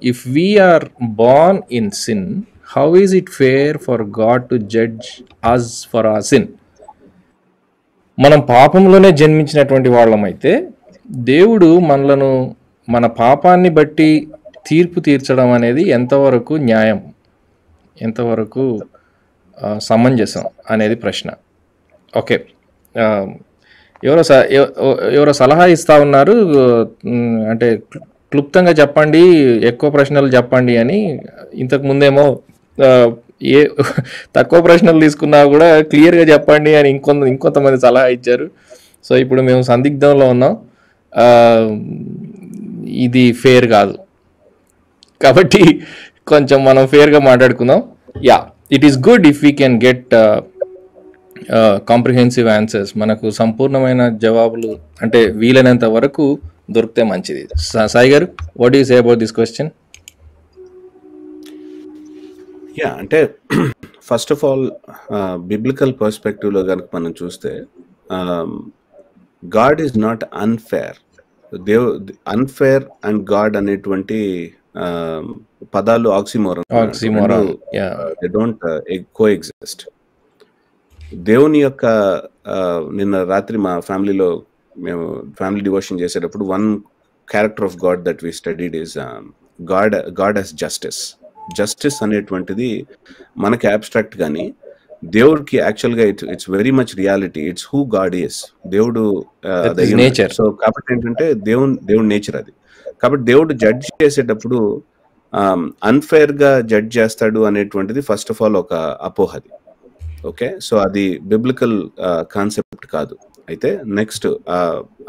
if we are born in sin, how is it fair for God to judge us for our sin? మనం పాపంలోనే జన్మించినటువంటి వాళ్ళమైతే దేవుడు మనలను మన పాపాన్ని బట్టి తీర్పు తీర్చడం అనేది ఎంతవరకు న్యాయం, ఎంతవరకు సమంజసం అనేది ప్రశ్న. ఓకే, ఎవరో సలహా ఇస్తూ ఉన్నారు, అంటే క్లుప్తంగా చెప్పండి, ఎక్కువ ప్రశ్నలు చెప్పండి అని. ఇంతకుముందేమో ఏ తక్కువ ప్రశ్నలు తీసుకున్నా కూడా క్లియర్గా చెప్పండి అని ఇంకొంతమంది సలహా ఇచ్చారు. సో ఇప్పుడు మేము సందిగ్ధంలో ఉన్నాం, ఇది ఫేర్ కాదు. కాబట్టి కొంచెం మనం ఫేర్గా మాట్లాడుకుందాం. Yeah, it is good if we can get comprehensive answers. మనకు సంపూర్ణమైన జవాబులు అంటే వీలైనంత వరకు దొరికితే మంచిది. సాయి గారు, what you say about this question? Yeah, అంటే ఫస్ట్ ఆఫ్ ఆల్ బిబ్లికల్ పర్స్పెక్టివ్లో కనుక మనం చూస్తే God is not unfair. Unfair and God అనేటువంటి పదాలు ఆక్సిమోరన్, దే డోంట్ కోఎగ్జిస్ట్. దేవుని యొక్క నిన్న రాత్రి మా ఫ్యామిలీలో మేము ఫ్యామిలీ డివోషన్ చేసేటప్పుడు one character of God that we studied is God as justice. Justice అనేటువంటిది మనకి అబ్స్ట్రాక్ట్ కానీ దేవుడికి యాక్చువల్గా it's very much reality. It's who God is. దేవుడు నేచర్. సో కాబట్టి ఏంటంటే దేవుడి నేచర్ అది. కాబట్టి దేవుడు జడ్జ్ చేసేటప్పుడు అన్ఫేర్గా జడ్జ్ చేస్తాడు అనేటువంటిది ఫస్ట్ ఆఫ్ ఆల్ ఒక అపోహది. ఓకే, సో అది బిబ్లికల్ కాన్సెప్ట్ కాదు. అయితే నెక్స్ట్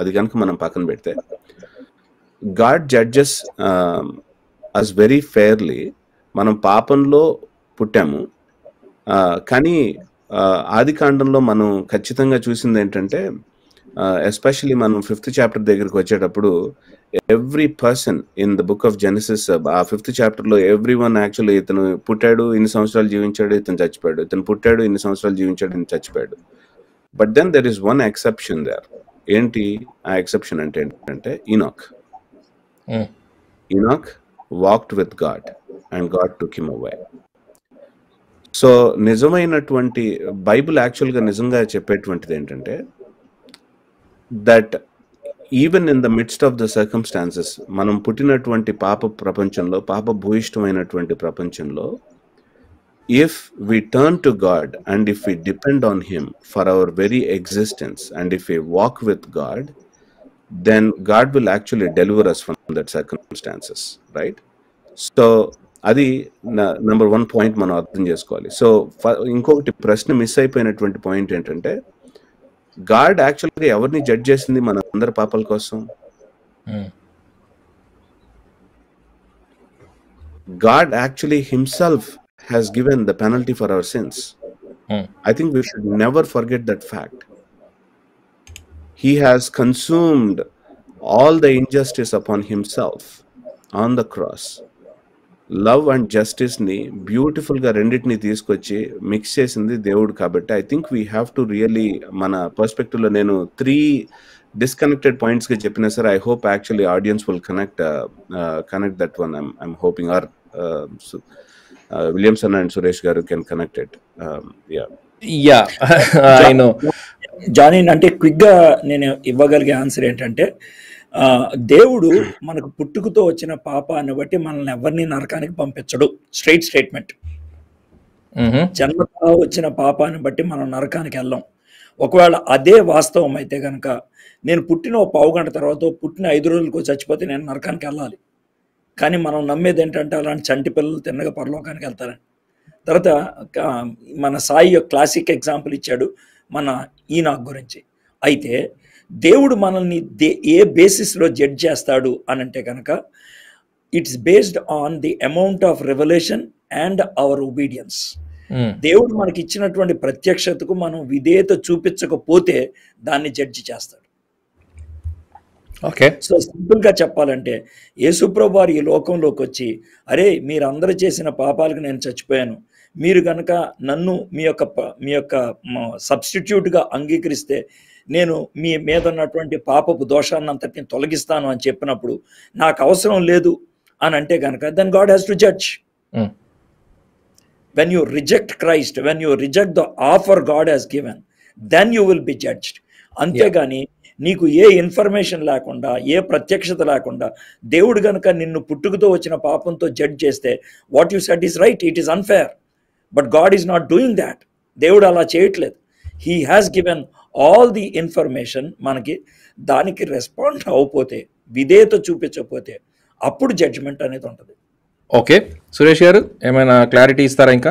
అది కనుక మనం పక్కన పెడితే God judges us very fairly. మనం పాపంలో పుట్టాము, కానీ ఆది కాండంలో మనం ఖచ్చితంగా చూసింది ఏంటంటే, ఎస్పెషలీ మనం 5th చాప్టర్ దగ్గరికి వచ్చేటప్పుడు every person in the book of Genesis, ఆ 5th చాప్టర్లో ఎవ్రీ వన్ యాక్చువల్లీ ఇతను పుట్టాడు, ఇన్ని సంవత్సరాలు జీవించాడు, ఇతను చచ్చిపోయాడు, ఇతను పుట్టాడు, ఇన్ని సంవత్సరాలు జీవించాడు, ఇతను చచ్చిపోయాడు. But then there is one exception there. ఏంటి ఆ ఎక్సెప్షన్ అంటే ఏంటంటే Enoch walked with God and God took him away. So నిజమైనటువంటి బైబుల్ యాక్చువల్గా నిజంగా చెప్పేటువంటిది ఏంటంటే that even in the midst of the circumstances, మనం పుట్టినటువంటి పాప ప్రపంచంలో, పాప భూయిష్టమైనటువంటి ప్రపంచంలో, if we turn to God and if we depend on him for our very existence and if we walk with God, then God will actually deliver us from that circumstances, right? So అది number 1 point మనం అర్థం చేసుకోవాలి. So ఇంకొకటి ప్రశ్న miss అయిపోయినటువంటి point ఏంటంటే God యాక్చువల్గా ఎవరిని జడ్జ్ చేసింది మన అందరి పాపల కోసం? God actually himself has given the penalty for our sins. I think we should never forget that fact. He has consumed all the injustice upon himself on the cross. Love and justice ni beautiful ga renditni teeskochi mix chesindi devudu kabatti I think we have to really mana perspective lo nenu 3 disconnected points ga cheppina sir. I hope actually audience will connect that one. I'm hoping our Williamson and Suresh garu can connect it. Yeah I know Johnny ante quick ga nenu ivvagalige answer entante devudu manaku puttukuto vachina paapana batti manalni evarni narakaniki pampinchadu. Straight statement. Janmatho vachina paapana batti manam narakaniki ellam. ఒకవేళ అదే వాస్తవం అయితే కనుక నేను పుట్టిన 1/4 గంట తర్వాత, పుట్టిన 5 రోజులకు చచ్చిపోతే నేను నరకానికి వెళ్ళాలి. కానీ మనం నమ్మేది ఏంటంటే అలాంటి చంటి పిల్లలు తిన్నగా పరలోకానికి వెళ్తారని. తర్వాత మన సాయి క్లాసిక్ ఎగ్జాంపుల్ ఇచ్చాడు మన ఈనాక్ గురించి. అయితే దేవుడు మనల్ని ఏ బేసిస్లో జడ్జ్ చేస్తాడు అని అంటే కనుక it's based on the amount of revolution and our obedience. దేవుడు మనకి ఇచ్చినటువంటి ప్రత్యక్షతకు మనం విధేయత చూపించకపోతే దాన్ని జడ్జి చేస్తాడు. ఓకే, సో సింపుల్గా చెప్పాలంటే యేసుప్రభు వారు ఈ లోకంలోకి వచ్చి, అరే మీరు అందరూ చేసిన పాపాలకు నేను చచ్చిపోయాను, మీరు కనుక నన్ను మీ యొక్క సబ్స్టిట్యూట్గా అంగీకరిస్తే నేను మీ మీద ఉన్నటువంటి పాపపు దోషాన్నంతటిని తొలగిస్తాను అని చెప్పినప్పుడు నాకు అవసరం లేదు అని అంటే కనుక then God has to judge. When you reject Christ, when you reject the offer God has given, then you will be judged. Antegani, నీకు ఏ ఇన్ఫర్మేషన్ లేకుండా, ఏ ప్రత్యక్షత లేకుండా దేవుడు గనుక నిన్ను పుట్టుకతో వచ్చిన పాపంతో జడ్జ్ చేస్తే, what you said is right, it is unfair. But God is not doing that. దేవుడు అలా చేయట్లేదు. He has given all the information. మనకి దానికి రెస్పాండ్ అవ్వకపోతే, విధేయత చూపించకపోతే, అప్పుడు జడ్జ్మెంట్ అనేది ఉంటుంది. ఓకే సురేష్ గారు, ఏమైనా క్లారిటీ ఇస్తారా? ఇంకా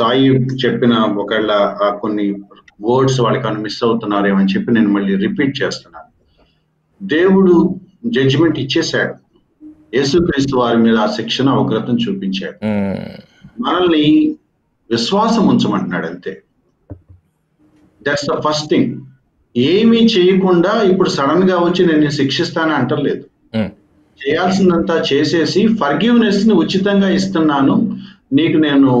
సాయి చెప్పిన ఒకళ్ళ కొన్ని వర్డ్స్ వాళ్ళకి మిస్ అవుతున్నారేమో అని చెప్పి నేను మళ్ళీ రిపీట్ చేస్తున్నాను. దేవుడు జడ్జిమెంట్ ఇచ్చేశాడు. యేసుక్రీస్తు వారి మీద ఆ శిక్షణ ఉగ్రతను చూపించాడు. మనల్ని విశ్వాసం ఉంచమంటున్నాడు, అంతే. That's the first thing. ఏమీ చేయకుండా ఇప్పుడు సడన్ గా వచ్చి నేను శిక్షిస్తానని అంటలేదు. చేయాల్సిందంతా చేసేసి ఫర్గివ్నెస్ ని ఉచితంగా ఇస్తున్నాను, నీకు నేను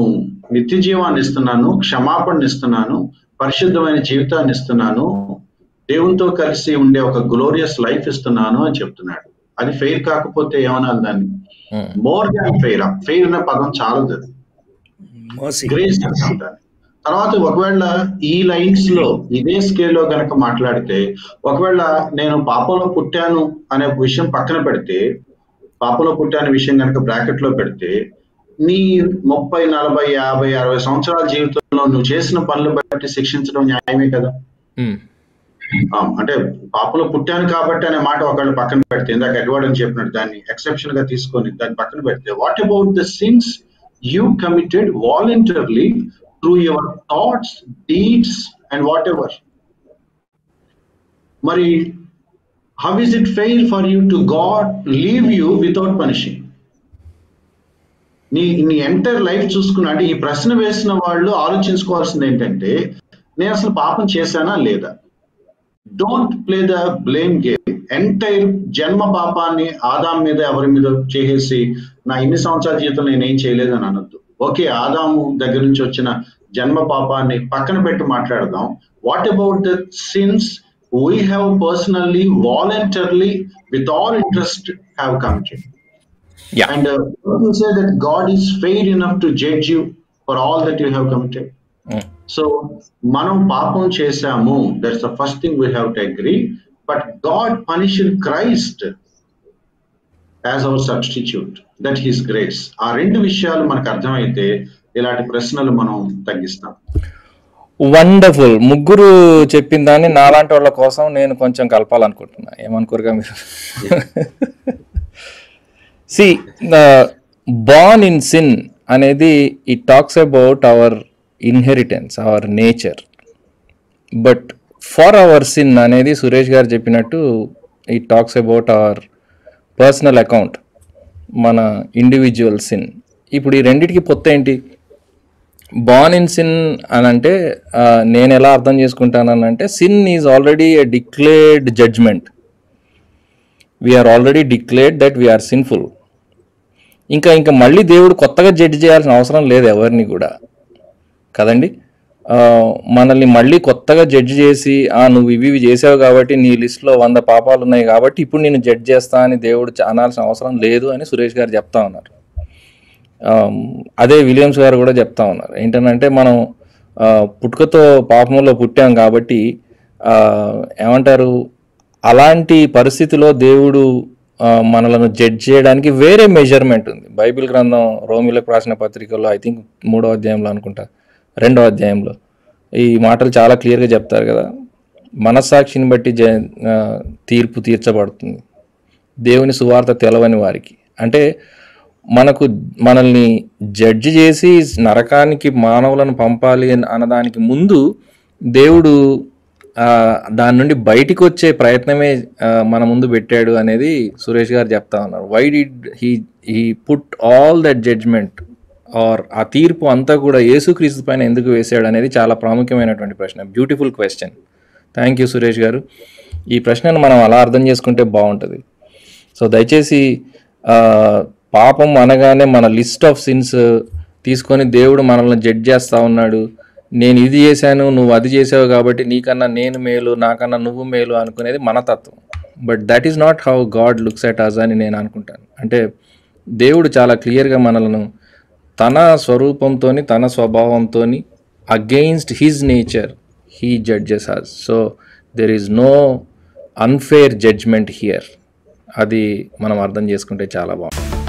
నిత్య జీవాన్ని ఇస్తున్నాను, క్షమాపణ ఇస్తున్నాను, పరిశుద్ధమైన జీవితాన్ని ఇస్తున్నాను, దేవునితో కలిసి ఉండే ఒక గ్లోరియస్ లైఫ్ ఇస్తున్నాను అని చెప్తున్నాడు. అది ఫెయిర్ కాకపోతే ఏమనాలి దాన్ని? More than fair. ఆ ఫెయిర్ అనే పదం చాలదు, అది గ్రేస్ అంటారు. తర్వాత ఒకవేళ ఈ లైన్స్ లో ఇదే స్కేల్ లో గనక మాట్లాడితే, ఒకవేళ నేను పాపంలో పుట్టాను అనే విషయం పక్కన పెడితే, పాపంలో పుట్టాను విషయం గనక బ్రాకెట్ లో పెడితే, నీ 30, 40, 50, 60 సంవత్సరాల జీవితంలో నువ్వు చేసిన పనులు బట్టి శిక్షించడం న్యాయమే కదా. అంటే పాపంలో పుట్టాను కాబట్టి అనే మాట ఒకవేళ పక్కన పెడితే, ఇందాక ఎగవాడని చెప్పినట్టు దాన్ని ఎక్సెప్షన్ గా తీసుకొని దాన్ని పక్కన పెడితే, what about the sins you committed voluntarily through your thoughts, deeds and whatever? Mari, how is it fair for you to God leave you without punishing? నీ ఎంటైర్ లైఫ్ చూసుకున్నా అంటే, ఈ ప్రశ్న వేసిన వాళ్ళు ఆలోచించుకోవాల్సింది ఏంటంటే, నేను అసలు పాపం చేశానా లేదా? Don't play the blame game. Entire జన్మ పాపాన్ని ఆదాం మీద ఎవరి మీద చేసేసి నా ఇన్ని సంవత్సరాల జీవితంలో నేనేం చేయలేదని అనొద్దు. ఓకే, ఆదాము దగ్గర నుంచి వచ్చిన జన్మ పాపాన్ని పక్కన పెట్టి మాట్లాడదాం. What about the sins we have personally voluntarily with all interest have committed? And you say that God is fair enough to judge you for all that you have committed. So మనం పాపం చేశాము, that's the first thing we have to agree. But God punished Christ as our substitute, that his grace. ఆ రెండు విషయాలు మనకు అర్థమైతే ఇలాంటి ప్రశ్నలు మనం తగ్గిస్తాం. వండర్ఫుల్. ముగ్గురు చెప్పిన దాన్ని నాలాంటి వాళ్ళ కోసం నేను కొంచెం కలపాలనుకుంటున్నా, ఏమనుకోరుగా మీరు? సి, born in sin అనేది it talks about our inheritance, our nature. But for our sin అనేది సురేష్ గారు చెప్పినట్టు it talks about our personal account, మన ఇండివిజువల్ సిన్. ఇప్పుడు ఈ రెండింటికి పొత్తు ఏంటి? బార్న్ ఇన్ సిన్ అని అంటే నేను ఎలా అర్థం చేసుకుంటానని అంటే, sin is already a declared judgement. We are already declared that we are sinful. ఇంకా మళ్ళీ దేవుడు కొత్తగా జడ్జ్ చేయాల్సిన అవసరం లేదు ఎవరిని కూడా కదండి. మనల్ని మళ్ళీ కొత్తగా జడ్జ్ చేసి, నువ్వు ఇవి చేసావు కాబట్టి నీ లిస్ట్లో 100 పాపాలు ఉన్నాయి కాబట్టి ఇప్పుడు నేను జడ్జ్ చేస్తా అని దేవుడు అనాల్సిన అవసరం లేదు అని సురేష్ గారు చెప్తా ఉన్నారు. అదే విలియమ్స్ గారు కూడా చెప్తా ఉన్నారు. ఏంటంటే, మనం పుట్టుకతో పాపంలో పుట్టాం కాబట్టి ఏమంటారు, అలాంటి పరిస్థితిలో దేవుడు మనలను జడ్జ్ చేయడానికి వేరే మెజర్మెంట్ ఉంది. బైబిల్ గ్రంథం రోమిలకు రాసిన పత్రికలో, ఐ థింక్ 3వ అధ్యాయంలో అనుకుంటా, 2వ అధ్యాయంలో ఈ మాటలు చాలా క్లియర్గా చెప్తారు కదా. మనస్సాక్షిని బట్టి తీర్పు తీర్చబడుతుంది దేవుని సువార్త తెలవని వారికి. అంటే మనల్ని జడ్జి చేసి నరకానికి మానవులను పంపాలి అన్నదానికి ముందు దేవుడు దాని నుండి బయటికి వచ్చే ప్రయత్నమే మన ముందు పెట్టాడు అనేది సురేష్ గారు చెప్తా ఉన్నారు. Why did he put all that judgement or ఆ తీర్పు అంతా కూడా యేసుక్రీస్తు పైన ఎందుకు వేసాడు అనేది చాలా ప్రాముఖ్యమైనటువంటి ప్రశ్న. Beautiful question. Thank you Suresh గారు. ఈ ప్రశ్నను మనం అలా అర్థం చేసుకుంటే బాగుంటుంది. సో దయచేసి పాపం అనగానే మన లిస్ట్ ఆఫ్ సిన్స్ తీసుకొని దేవుడు మనల్ని జడ్జ్ చేస్తూ ఉన్నాడు, నేను ఇది చేశాను నువ్వు అది చేసావు కాబట్టి నీకన్నా నేను మేలు నాకన్నా నువ్వు మేలు అనుకునేది మన తత్వం. But that is not how God looks at us అని నేను అనుకుంటాను. అంటే దేవుడు చాలా క్లియర్గా మనలను తన స్వరూపంతో తన స్వభావంతో against his nature he judges us. So there is no unfair judgement here. అది మనం అర్థం చేసుకుంటే చాలా బాగుంటుంది.